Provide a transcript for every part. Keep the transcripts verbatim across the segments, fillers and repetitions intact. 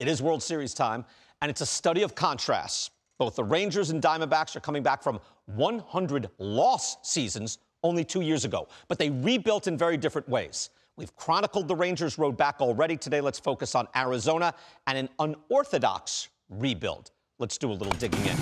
It is World Series time, and it's a study of contrasts. Both the Rangers and Diamondbacks are coming back from one hundred loss seasons only two years ago, but they rebuilt in very different ways. We've chronicled the Rangers' road back already. Today, let's focus on Arizona and an unorthodox rebuild. Let's do a little digging in.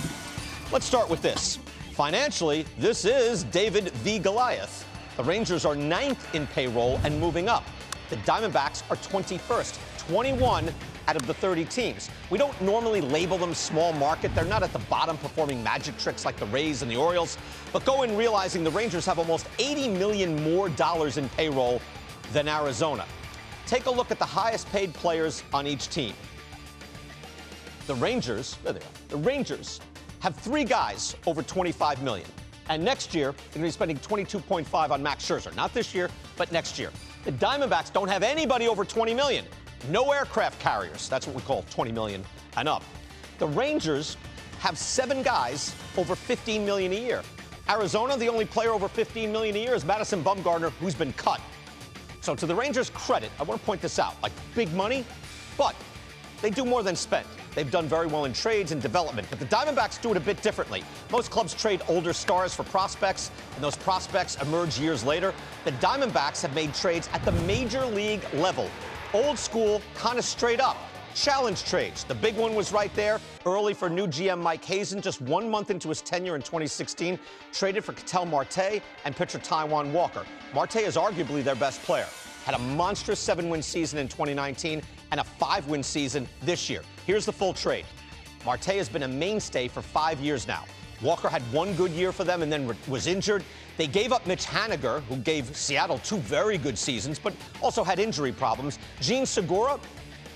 Let's start with this. Financially, this is David v. Goliath. The Rangers are ninth in payroll and moving up. The Diamondbacks are twenty-first, twenty-one out of the thirty teams. We don't normally label them small market. They're not at the bottom performing magic tricks like the Rays and the Orioles. But go in realizing the Rangers have almost eighty million dollars more dollars in payroll than Arizona. Take a look at the highest paid players on each team. The Rangers, there they are, the Rangers have three guys over twenty-five million dollars. And next year, they're going to be spending twenty-two point five on Max Scherzer. Not this year, but next year. The Diamondbacks don't have anybody over twenty million dollars. No aircraft carriers. That's what we call twenty million dollars and up. The Rangers have seven guys over fifteen million dollars a year. Arizona, the only player over fifteen million dollars a year is Madison Bumgarner, who's been cut. So to the Rangers' credit, I want to point this out, like big money, but they do more than spend. They've done very well in trades and development, but the Diamondbacks do it a bit differently. Most clubs trade older stars for prospects, and those prospects emerge years later. The Diamondbacks have made trades at the major league level. Old school, kind of straight up. Challenge trades. The big one was right there, early for new G M Mike Hazen, just one month into his tenure in twenty sixteen, traded for Ketel Marte and pitcher Taijuan Walker. Marte is arguably their best player. Had a monstrous seven-win season in twenty nineteen and a five-win season this year. Here's the full trade. Marte has been a mainstay for five years now. Walker had one good year for them and then was injured. They gave up Mitch Haniger, who gave Seattle two very good seasons, but also had injury problems. Jean Segura,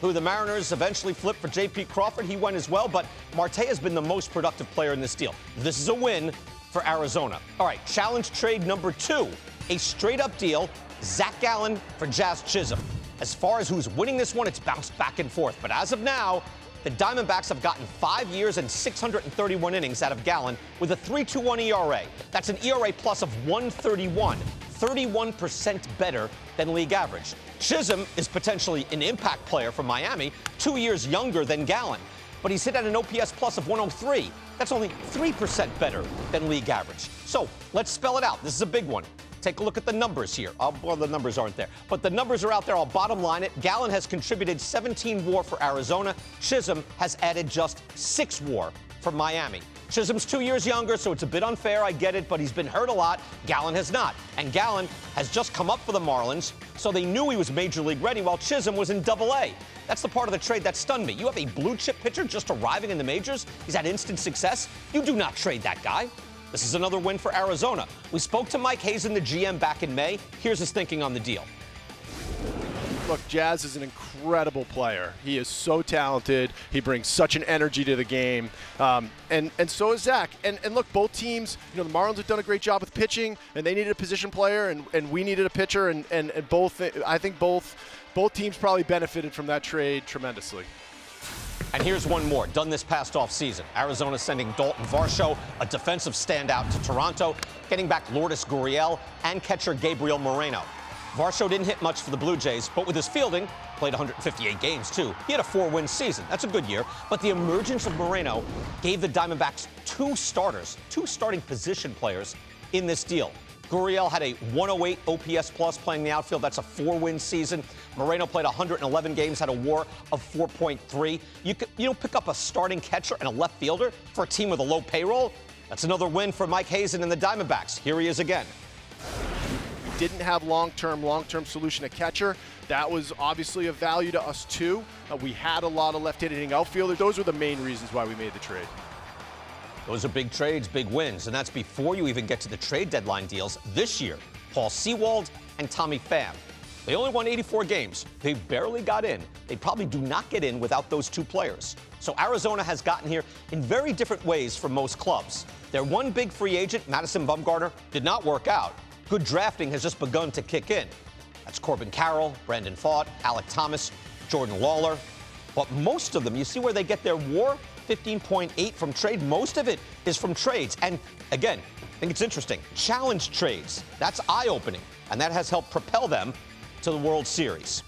who the Mariners eventually flipped for J P Crawford. He went as well, but Marte has been the most productive player in this deal. This is a win for Arizona. All right, challenge trade number two, a straight-up deal, Zach Gallen for Jazz Chisholm. As far as who's winning this one, it's bounced back and forth, but as of now, the Diamondbacks have gotten five years and six hundred thirty-one innings out of Gallen with a three two one E R A. That's an E R A plus of one thirty-one. thirty-one percent better than league average. Chisholm is potentially an impact player from Miami, two years younger than Gallen, but he's hit at an O P S plus of one oh three. That's only three percent better than league average. So let's spell it out. This is a big one. Take a look at the numbers here. I'll, well, the numbers aren't there, but the numbers are out there. I'll bottom line it. Gallen has contributed seventeen W A R for Arizona. Chisholm has added just six W A R for Miami. Chisholm's two years younger, so it's a bit unfair, I get it, but he's been hurt a lot. Gallen has not. And Gallen has just come up for the Marlins, so they knew he was major league ready while Chisholm was in double A. That's the part of the trade that stunned me. You have a blue chip pitcher just arriving in the majors. He's had instant success. You do not trade that guy. This is another win for Arizona. We spoke to Mike Hazen, the G M, back in May. Here's his thinking on the deal. Look, Jazz is an incredible player. He is so talented. He brings such an energy to the game. Um, and, and so is Zach. And, and look, both teams, you know, the Marlins have done a great job with pitching, and they needed a position player, and, and we needed a pitcher, and, and, and both, I think both, both teams probably benefited from that trade tremendously. And here's one more, done this past offseason. Arizona sending Dalton Varsho, a defensive standout, to Toronto, getting back Lourdes Gurriel and catcher Gabriel Moreno. Varsho didn't hit much for the Blue Jays, but with his fielding, played one hundred fifty-eight games too. He had a four-win season. That's a good year. But the emergence of Moreno gave the Diamondbacks two starters, two starting position players in this deal. Gurriel had a one oh eight O P S plus playing the outfield. That's a four-win season. Moreno played one hundred eleven games, had a W A R of four point three. You could, you know, pick up a starting catcher and a left fielder for a team with a low payroll. That's another win for Mike Hazen and the Diamondbacks. Here he is again. We didn't have long-term, long-term solution at catcher. That was obviously of value to us too. Uh, we had a lot of left-handed hitting outfielders. Those were the main reasons why we made the trade. Those are big trades, big wins, and that's before you even get to the trade deadline deals this year. Paul Sewald and Tommy Pham. They only won eighty-four games. They barely got in. They probably do not get in without those two players. So Arizona has gotten here in very different ways from most clubs. Their one big free agent, Madison Bumgarner, did not work out. Good drafting has just begun to kick in. That's Corbin Carroll, Brandon Faulk, Alec Thomas, Jordan Lawler. But most of them, you see where they get their W A R? fifteen point eight from trade. Most of it is from trades. And again, I think it's interesting. Challenge trades. That's eye-opening. And that has helped propel them to the World Series.